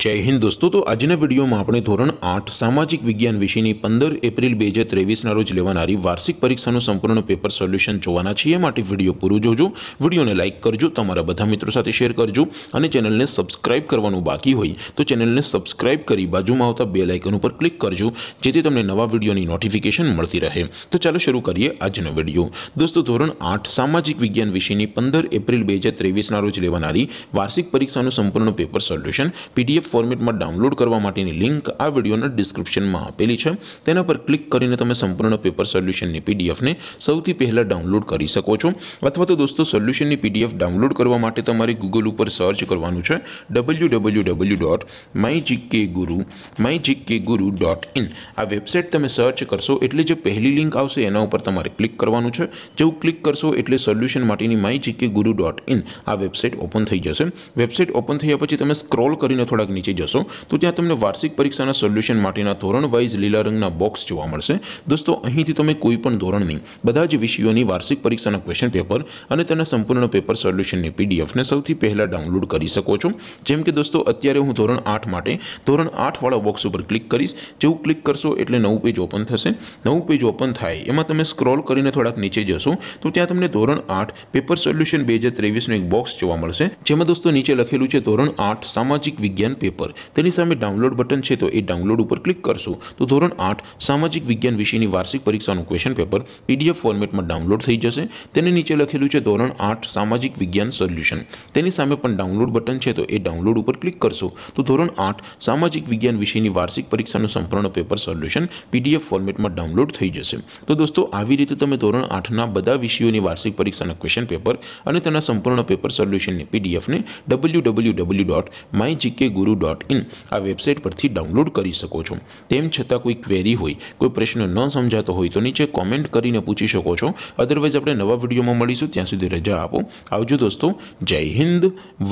जय हिंद दोस्तों। तो आज वीडियो में अपने धोरण 8 सामाजिक विज्ञान विषय की 15 एप्रिल 2023 रोज लेवानारी वार्षिक परीक्षा संपूर्ण पेपर सोल्यूशन जोवाना छीए। माटे वीडियो पूरो जोजो, वीडियो ने लाइक करजो, तमारा बधा मित्रों साथे शेर करजो और चेनल ने सब्सक्राइब करवानुं बाकी होय तो चेनल ने सब्सक्राइब करी बाजुमां आवता बेल आइकन पर क्लिक करजो, जेथी तमने नवा वीडियो की नोटिफिकेशन मळती रहे। तो चलो शुरू करिए आजनो वीडियो। दोस्तों, धोरण 8 सामाजिक विज्ञान विषय की 15 एप्रिल 2023 रोज लेवानारी वार्षिक परीक्षा संपूर्ण पेपर सोल्यूशन पीडीएफ फॉर्मेट में डाउनलॉड करवा माटेनी लिंक आ वीडियोना डिस्क्रिप्शन में आपेली छे। तेना पर क्लिक करीने तमे संपूर्ण पेपर सोल्यूशन की पीडीएफ ने सौथी पहला डाउनलॉड करी सको छो। अथवा तो दोस्तों, सोल्यूशन की पीडीएफ डाउनलॉड करवा माटे तमारे गूगल पर सर्च करवानुं छे www.mygkguru.in। आ वेबसाइट तमे सर्च करशो एटले जे पहली लिंक आवशे एना उपर तमारे क्लिक करवानुं छे। जेवू क्लिक करशो एटले सोल्यूशन माटेनी mygkguru.in आ वेबसाइट ओपन थई जशे। वेबसाइट ओपन थया पछी तमे स्क्रॉल करीने थोड़ा नीचे जशो तो त्यां तमने वार्षिक परीक्षाना सोल्यूशन माटेना धोरण वाइज लीला रंगना बॉक्स जोवा मळशे। दोस्तों, અહીંથી તમે કોઈ પણ ધોરણની બધા જ વિષયોની વાર્ષિક પરીક્ષાના ક્વેશ્ચન પેપર અને તેના સંપૂર્ણ પેપર સોલ્યુશનની પીડીએફ ને સૌથી પહેલા ડાઉનલોડ કરી શકો છો। જેમ કે દોસ્તો, અત્યારે હું ધોરણ 8 માટે ધોરણ 8 વાળા બોક્સ ઉપર ક્લિક કરીશ। જેવું ક્લિક કરશો એટલે નવું પેજ ઓપન થશે। નવું પેજ ઓપન થાય એમાં તમે સ્ક્રોલ કરીને થોડાક નીચે જશો તો ત્યાં તમને ધોરણ 8 પેપર સોલ્યુશન 2023 નો એક બોક્સ જોવા મળશે, જેમાં દોસ્તો નીચે લખેલું છે ધોરણ 8 સામાજિક विज्ञान पेपर। तेनी सामे डाउनलॉड बटन छे तो ए डाउनलॉड उपर क्लिक करशो तो धोरण 8 सामाजिक विज्ञान विषयनी वार्षिक परीक्षानुं क्वेश्चन पेपर पीडीएफ फॉर्मेट में डाउनलॉड थई जशे। तेनी नीचे लखेलुं छे धोरण 8 सामाजिक विज्ञान सोल्यूशन। तेनी सामे पण डाउनलॉड बटन छे तो ए डाउनलॉड उपर क्लिक करशो तो धोरण 8 सामाजिक विज्ञान विषयनी वार्षिक परीक्षानुं संपूर्ण पेपर सोल्यूशन पीडीएफ फॉर्मेट में डाउनलॉड थई जशे। तो दोस्तों, आवी रीते तमे धोरण 8 ना बधा विषयोनी वार्षिक परीक्षाना क्वेश्चन पेपर अने तेना संपूर्ण पेपर सोल्यूशननी पीडीएफ ने www.mygkguru.in आ वेबसाइट परथी डाउनलॉड करी सको छो। तेम छतां कोई क्वेरी होय, कोई प्रश्न न समजातो होय तो नीचे कॉमेंट करीने पूछी सको छो। अदरवाइज आपणे नवा विडियोमां मळीशुं। त्यां सुधी रजा आपो। आवजो दोस्तों। जय हिंद,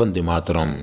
वंदे मातरम।